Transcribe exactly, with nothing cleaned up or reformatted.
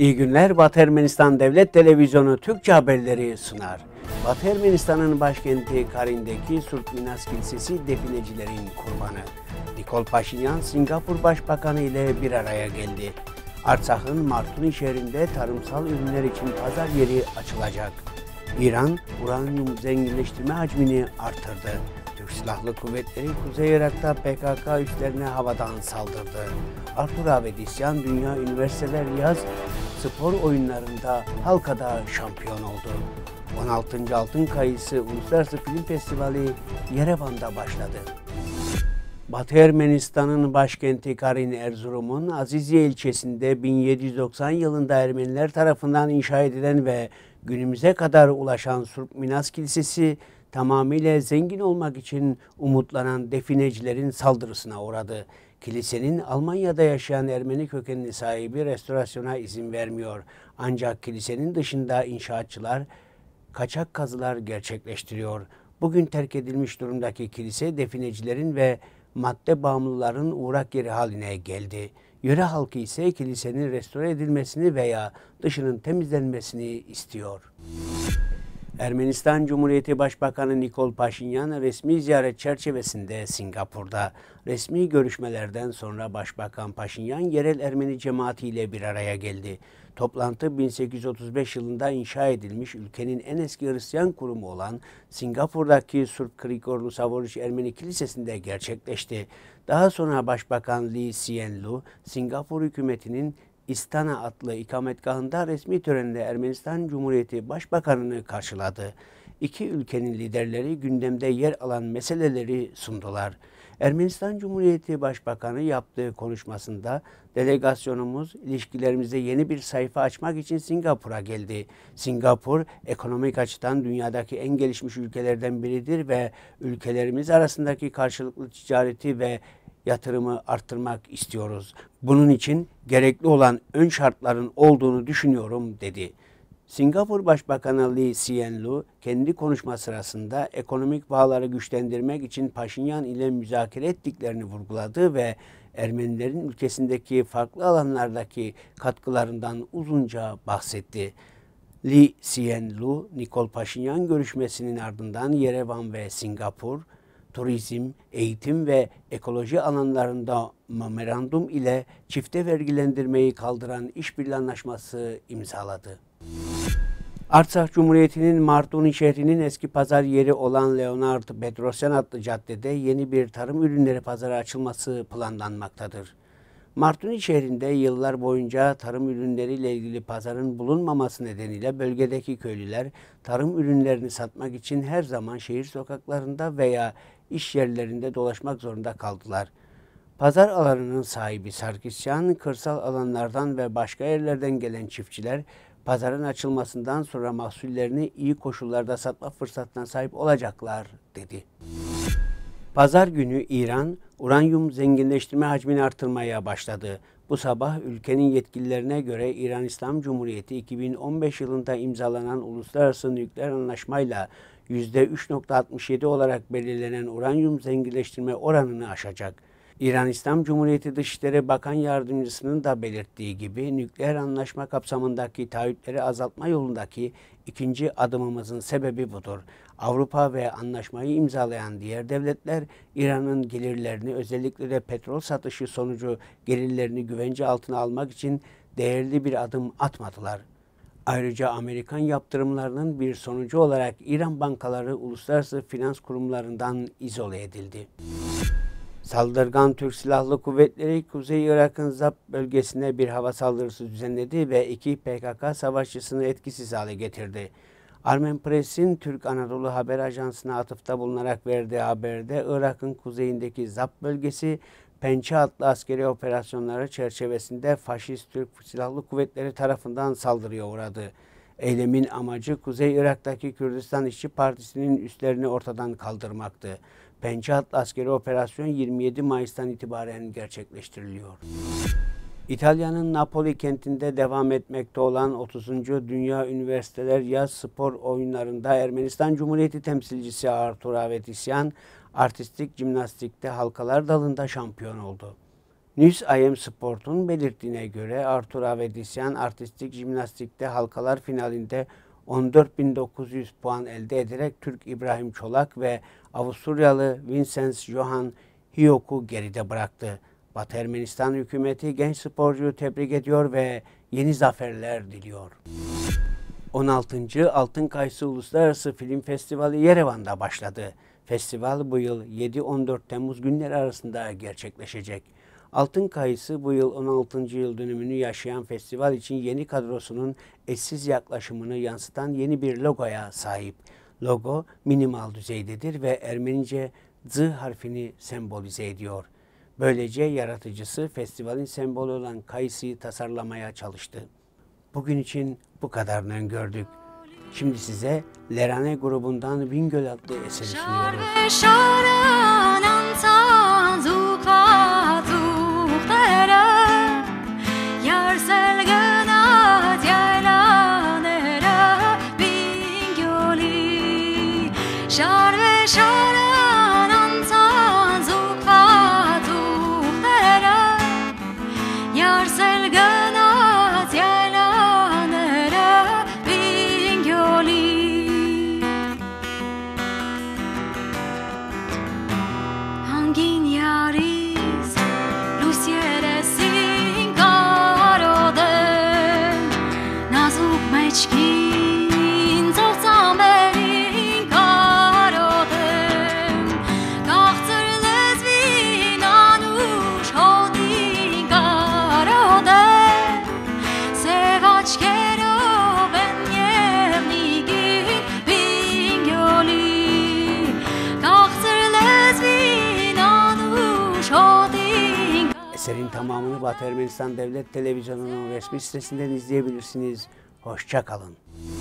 İyi günler, Batı Ermenistan Devlet Televizyonu Türkçe haberleri sunar. Batı Ermenistan'ın başkenti Karin'deki Surt Minas Kilisesi definecilerin kurbanı. Nikol Paşinyan, Singapur Başbakanı ile bir araya geldi. Artsakh'ın Martuni şehrinde tarımsal ürünler için pazar yeri açılacak. İran, uranyum zenginleştirme hacmini artırdı. Türk Silahlı Kuvvetleri Kuzey Irak'ta P K K üslerine havadan saldırdı. Artur Avetisyan Dünya Üniversiteler Yaz Spor Oyunlarında halkada şampiyon oldu. on altıncı Altın Kayısı Uluslararası Film Festivali Yerevan'da başladı. Batı Ermenistan'ın başkenti Karin, Erzurum'un Aziziye ilçesinde bin yedi yüz doksan yılında Ermeniler tarafından inşa edilen ve günümüze kadar ulaşan Surt Minas Kilisesi tamamıyla zengin olmak için umutlanan definecilerin saldırısına uğradı. Kilisenin Almanya'da yaşayan Ermeni kökenli sahibi restorasyona izin vermiyor. Ancak kilisenin dışında inşaatçılar kaçak kazılar gerçekleştiriyor. Bugün terk edilmiş durumdaki kilise definecilerin ve madde bağımlıların uğrak yeri haline geldi. Yöre halkı ise kilisenin restore edilmesini veya dışının temizlenmesini istiyor. Ermenistan Cumhuriyeti Başbakanı Nikol Paşinyan resmi ziyaret çerçevesinde Singapur'da. Resmi görüşmelerden sonra Başbakan Paşinyan yerel Ermeni cemaatiyle bir araya geldi. Toplantı bin sekiz yüz otuz beş yılında inşa edilmiş ülkenin en eski Hristiyan kurumu olan Singapur'daki Surt Krikor Savoriç Ermeni Kilisesi'nde gerçekleşti. Daha sonra Başbakan Lee Hsien Loong, Singapur hükümetinin İstana adlı ikametgahında resmi törenle Ermenistan Cumhuriyeti Başbakanı'nı karşıladı. İki ülkenin liderleri gündemde yer alan meseleleri sundular. Ermenistan Cumhuriyeti Başbakanı yaptığı konuşmasında delegasyonumuz ilişkilerimizde yeni bir sayfa açmak için Singapur'a geldi. Singapur ekonomik açıdan dünyadaki en gelişmiş ülkelerden biridir ve ülkelerimiz arasındaki karşılıklı ticareti ve yatırımı arttırmak istiyoruz. Bunun için gerekli olan ön şartların olduğunu düşünüyorum dedi. Singapur Başbakanı Lee Hsien Loong kendi konuşma sırasında ekonomik bağları güçlendirmek için Paşinyan ile müzakere ettiklerini vurguladı ve Ermenilerin ülkesindeki farklı alanlardaki katkılarından uzunca bahsetti. Lee Hsien Loong, Nikol Paşinyan görüşmesinin ardından Yerevan ve Singapur, turizm, eğitim ve ekoloji alanlarında memorandum ile çifte vergilendirmeyi kaldıran işbirliği anlaşması imzaladı. Artsakh Cumhuriyeti'nin Martuni şehrinin eski pazar yeri olan Leonard Petrosyan adlı caddede yeni bir tarım ürünleri pazarı açılması planlanmaktadır. Martuni şehrinde yıllar boyunca tarım ürünleriyle ilgili pazarın bulunmaması nedeniyle bölgedeki köylüler tarım ürünlerini satmak için her zaman şehir sokaklarında veya iş yerlerinde dolaşmak zorunda kaldılar. Pazar alanının sahibi Sarkisyan, kırsal alanlardan ve başka yerlerden gelen çiftçiler pazarın açılmasından sonra mahsullerini iyi koşullarda satma fırsatına sahip olacaklar dedi. Pazar günü İran, uranyum zenginleştirme hacmini artırmaya başladı. Bu sabah ülkenin yetkililerine göre İran İslam Cumhuriyeti iki bin on beş yılında imzalanan Uluslararası Nükleer Anlaşmayla yüzde üç virgül altmış yedi olarak belirlenen uranyum zenginleştirme oranını aşacak. İran İslam Cumhuriyeti Dışişleri Bakan Yardımcısının da belirttiği gibi nükleer anlaşma kapsamındaki taahhütleri azaltma yolundaki ikinci adımımızın sebebi budur. Avrupa ve anlaşmayı imzalayan diğer devletler İran'ın gelirlerini, özellikle de petrol satışı sonucu gelirlerini güvence altına almak için değerli bir adım atmadılar. Ayrıca Amerikan yaptırımlarının bir sonucu olarak İran bankaları uluslararası finans kurumlarından izole edildi. Saldırgan Türk Silahlı Kuvvetleri Kuzey Irak'ın Zap bölgesine bir hava saldırısı düzenledi ve iki P K K savaşçısını etkisiz hale getirdi. Armenpress'in Türk Anadolu Haber Ajansı'na atıfta bulunarak verdiği haberde Irak'ın kuzeyindeki Zap bölgesi Pençe adlı askeri operasyonları çerçevesinde faşist Türk Silahlı Kuvvetleri tarafından saldırıya uğradı. Eylemin amacı Kuzey Irak'taki Kürdistan İşçi Partisi'nin üslerini ortadan kaldırmaktı. Pençe adlı askeri operasyon yirmi yedi Mayıs'tan itibaren gerçekleştiriliyor. İtalya'nın Napoli kentinde devam etmekte olan otuzuncu Dünya Üniversiteler Yaz Spor Oyunlarında Ermenistan Cumhuriyeti temsilcisi Artur Avetisyan, artistik jimnastikte halkalar dalında şampiyon oldu. News nokta i m Sport'un belirttiğine göre Artur Avetisyan artistik jimnastikte halkalar finalinde on dört bin dokuz yüz puan elde ederek Türk İbrahim Çolak ve Avusturyalı Vincens Johan Hiyoku geride bıraktı. Batı Ermenistan hükümeti genç sporcuyu tebrik ediyor ve yeni zaferler diliyor. on altıncı Altın Kayısı Uluslararası Film Festivali Yerevan'da başladı. Festival bu yıl yedi on dört Temmuz günleri arasında gerçekleşecek. Altın Kayısı bu yıl on altıncı yıl dönümünü yaşayan festival için yeni kadrosunun eşsiz yaklaşımını yansıtan yeni bir logoya sahip. Logo minimal düzeydedir ve Ermenice Z harfini sembolize ediyor. Böylece yaratıcısı festivalin sembolü olan kayısıyı tasarlamaya çalıştı. Bugün için bu kadarını öngördük. Şimdi size Lerane grubundan Bingöl adlı eseri sunuyoruz. Eserin tamamını Batı Ermenistan Devlet Televizyonu'nun resmi sitesinden izleyebilirsiniz. Hoşça kalın.